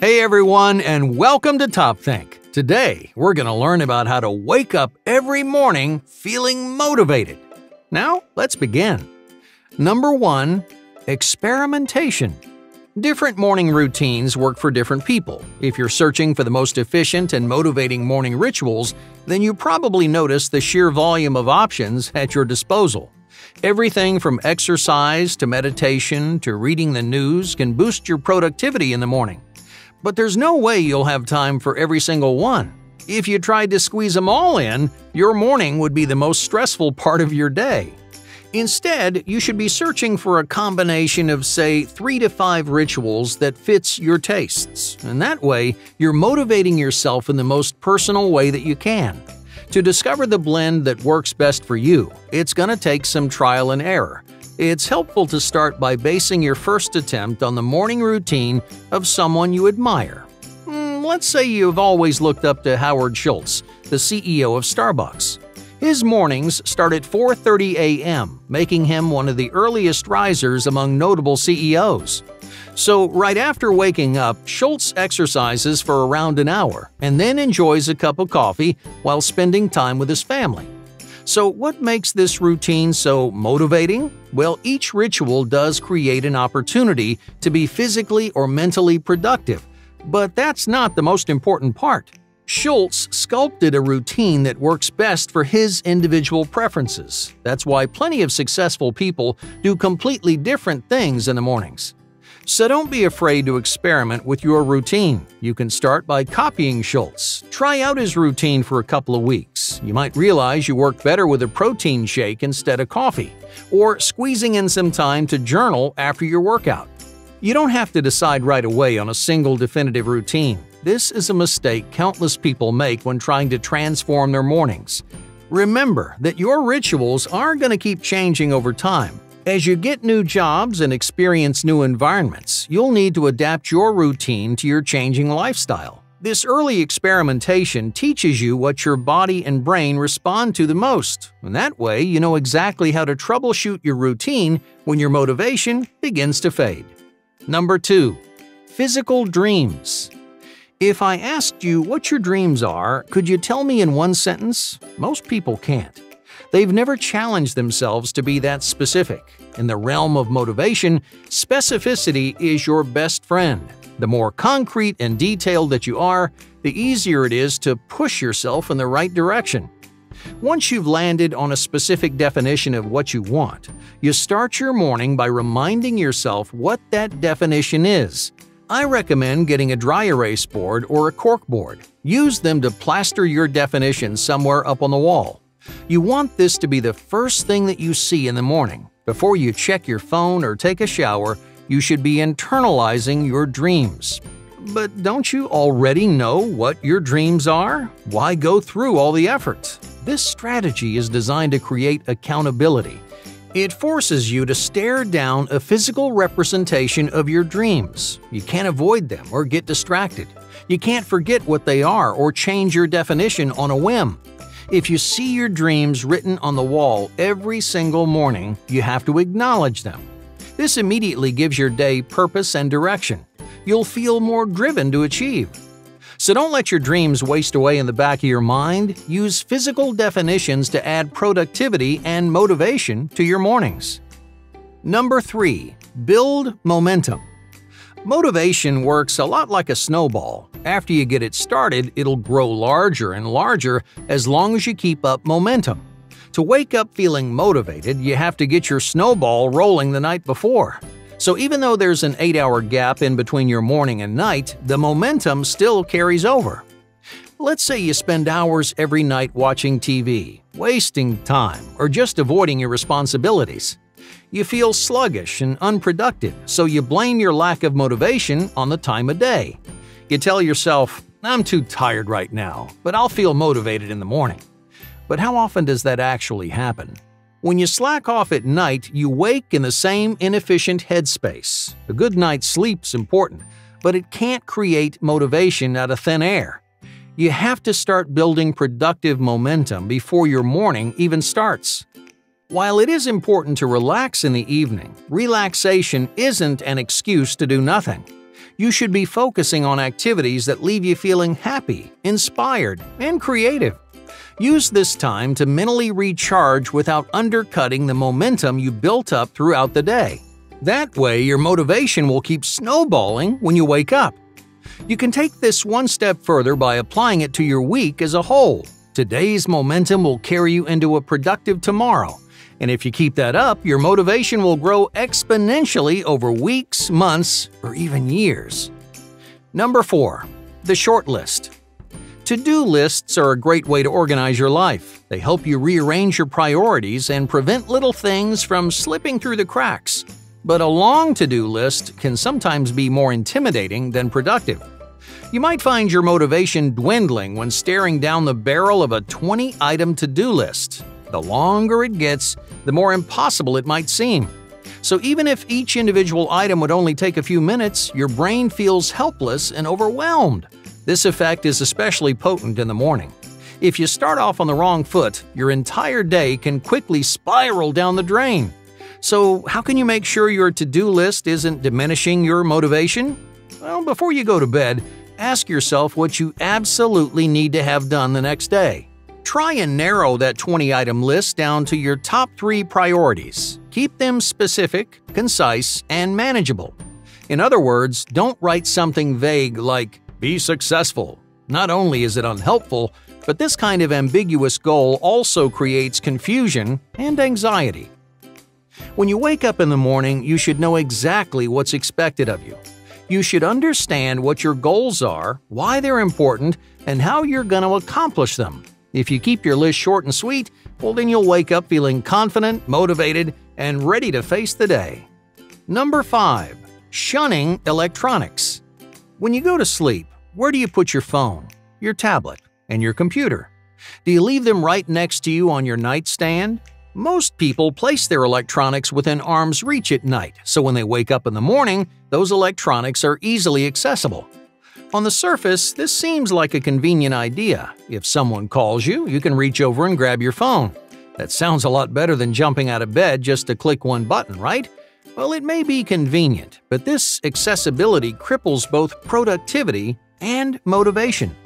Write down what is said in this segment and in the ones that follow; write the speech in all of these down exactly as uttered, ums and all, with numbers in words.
Hey everyone, and welcome to TopThink. Today, we're going to learn about how to wake up every morning feeling motivated. Now, let's begin. Number one, experimentation. Different morning routines work for different people. If you're searching for the most efficient and motivating morning rituals, then you probably notice the sheer volume of options at your disposal. Everything from exercise to meditation to reading the news can boost your productivity in the morning. But there's no way you'll have time for every single one. If you tried to squeeze them all in, your morning would be the most stressful part of your day. Instead, you should be searching for a combination of, say, three to five rituals that fits your tastes. And that way, you're motivating yourself in the most personal way that you can. To discover the blend that works best for you, it's going to take some trial and error. It's helpful to start by basing your first attempt on the morning routine of someone you admire. Let's say you've always looked up to Howard Schultz, the C E O of Starbucks. His mornings start at four thirty a m, making him one of the earliest risers among notable C E Os. So right after waking up, Schultz exercises for around an hour and then enjoys a cup of coffee while spending time with his family. So what makes this routine so motivating? Well, each ritual does create an opportunity to be physically or mentally productive, but that's not the most important part. Schultz sculpted a routine that works best for his individual preferences. That's why plenty of successful people do completely different things in the mornings. So don't be afraid to experiment with your routine. You can start by copying Schultz. Try out his routine for a couple of weeks. You might realize you work better with a protein shake instead of coffee, or squeezing in some time to journal after your workout. You don't have to decide right away on a single definitive routine. This is a mistake countless people make when trying to transform their mornings. Remember that your rituals are going to keep changing over time. As you get new jobs and experience new environments, you'll need to adapt your routine to your changing lifestyle. This early experimentation teaches you what your body and brain respond to the most, and that way you know exactly how to troubleshoot your routine when your motivation begins to fade. Number two, physical dreams. If I asked you what your dreams are, could you tell me in one sentence? Most people can't. They've never challenged themselves to be that specific. In the realm of motivation, specificity is your best friend. The more concrete and detailed that you are, the easier it is to push yourself in the right direction. Once you've landed on a specific definition of what you want, you start your morning by reminding yourself what that definition is. I recommend getting a dry erase board or a cork board. Use them to plaster your definition somewhere up on the wall. You want this to be the first thing that you see in the morning. Before you check your phone or take a shower, you should be internalizing your dreams. But don't you already know what your dreams are? Why go through all the effort? This strategy is designed to create accountability. It forces you to stare down a physical representation of your dreams. You can't avoid them or get distracted. You can't forget what they are or change your definition on a whim. If you see your dreams written on the wall every single morning, you have to acknowledge them. This immediately gives your day purpose and direction. You'll feel more driven to achieve. So don't let your dreams waste away in the back of your mind. Use physical definitions to add productivity and motivation to your mornings. Number three, build momentum. Motivation works a lot like a snowball. After you get it started, it'll grow larger and larger as long as you keep up momentum. To wake up feeling motivated, you have to get your snowball rolling the night before. So even though there's an eight-hour gap in between your morning and night, the momentum still carries over. Let's say you spend hours every night watching T V, wasting time, or just avoiding your responsibilities. You feel sluggish and unproductive, so you blame your lack of motivation on the time of day. You tell yourself, "I'm too tired right now, but I'll feel motivated in the morning." But how often does that actually happen? When you slack off at night, you wake in the same inefficient headspace. A good night's sleep's important, but it can't create motivation out of thin air. You have to start building productive momentum before your morning even starts. While it is important to relax in the evening, relaxation isn't an excuse to do nothing. You should be focusing on activities that leave you feeling happy, inspired, and creative. Use this time to mentally recharge without undercutting the momentum you built up throughout the day. That way, your motivation will keep snowballing when you wake up. You can take this one step further by applying it to your week as a whole. Today's momentum will carry you into a productive tomorrow, and if you keep that up, your motivation will grow exponentially over weeks, months, or even years. Number four. The short list. To-do lists are a great way to organize your life. They help you rearrange your priorities and prevent little things from slipping through the cracks. But a long to-do list can sometimes be more intimidating than productive. You might find your motivation dwindling when staring down the barrel of a twenty-item to-do list. The longer it gets, the more impossible it might seem. So even if each individual item would only take a few minutes, your brain feels helpless and overwhelmed. This effect is especially potent in the morning. If you start off on the wrong foot, your entire day can quickly spiral down the drain. So how can you make sure your to-do list isn't diminishing your motivation? Well, before you go to bed, ask yourself what you absolutely need to have done the next day. Try and narrow that twenty-item list down to your top three priorities. Keep them specific, concise, and manageable. In other words, don't write something vague like, "Be successful." Not only is it unhelpful, but this kind of ambiguous goal also creates confusion and anxiety. When you wake up in the morning, you should know exactly what's expected of you. You should understand what your goals are, why they're important, and how you're going to accomplish them. If you keep your list short and sweet, well, then you'll wake up feeling confident, motivated, and ready to face the day. Number five. Shunning electronics. When you go to sleep, where do you put your phone, your tablet, and your computer? Do you leave them right next to you on your nightstand? Most people place their electronics within arm's reach at night, so when they wake up in the morning, those electronics are easily accessible. On the surface, this seems like a convenient idea. If someone calls you, you can reach over and grab your phone. That sounds a lot better than jumping out of bed just to click one button, right? Well, it may be convenient, but this accessibility cripples both productivity and motivation.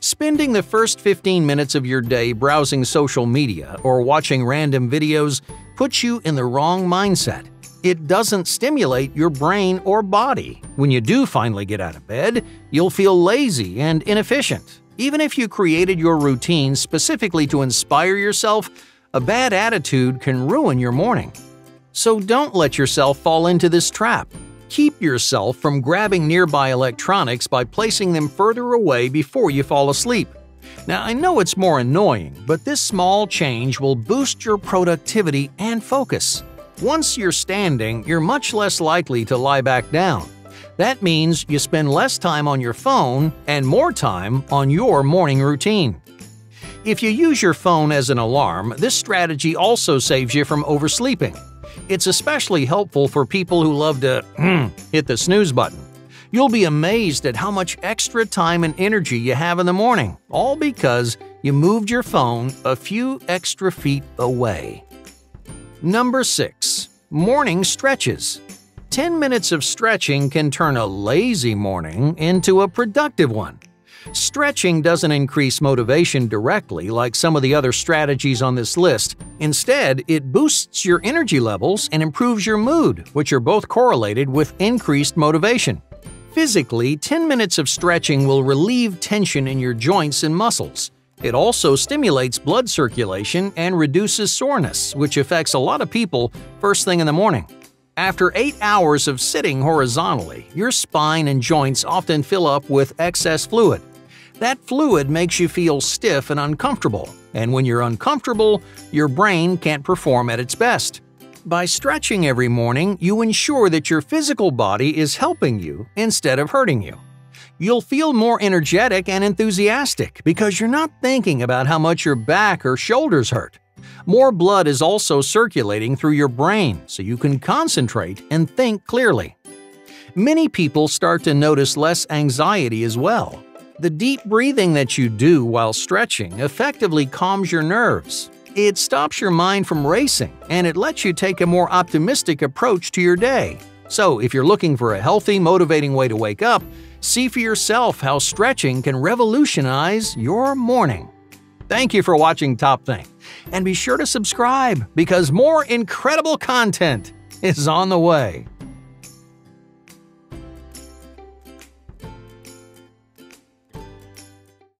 Spending the first fifteen minutes of your day browsing social media or watching random videos puts you in the wrong mindset. It doesn't stimulate your brain or body. When you do finally get out of bed, you'll feel lazy and inefficient. Even if you created your routine specifically to inspire yourself, a bad attitude can ruin your morning. So don't let yourself fall into this trap. Keep yourself from grabbing nearby electronics by placing them further away before you fall asleep. Now, I know it's more annoying, but this small change will boost your productivity and focus. Once you're standing, you're much less likely to lie back down. That means you spend less time on your phone and more time on your morning routine. If you use your phone as an alarm, this strategy also saves you from oversleeping. It's especially helpful for people who love to hit the snooze button. You'll be amazed at how much extra time and energy you have in the morning, all because you moved your phone a few extra feet away. Number six. Morning stretches. ten minutes of stretching can turn a lazy morning into a productive one. Stretching doesn't increase motivation directly like some of the other strategies on this list. Instead, it boosts your energy levels and improves your mood, which are both correlated with increased motivation. Physically, ten minutes of stretching will relieve tension in your joints and muscles. It also stimulates blood circulation and reduces soreness, which affects a lot of people first thing in the morning. After eight hours of sitting horizontally, your spine and joints often fill up with excess fluid. That fluid makes you feel stiff and uncomfortable, and when you're uncomfortable, your brain can't perform at its best. By stretching every morning, you ensure that your physical body is helping you instead of hurting you. You'll feel more energetic and enthusiastic because you're not thinking about how much your back or shoulders hurt. More blood is also circulating through your brain, so you can concentrate and think clearly. Many people start to notice less anxiety as well. The deep breathing that you do while stretching effectively calms your nerves. It stops your mind from racing, and it lets you take a more optimistic approach to your day. So if you're looking for a healthy, motivating way to wake up, see for yourself how stretching can revolutionize your morning. Thank you for watching TopThink, and be sure to subscribe because more incredible content is on the way.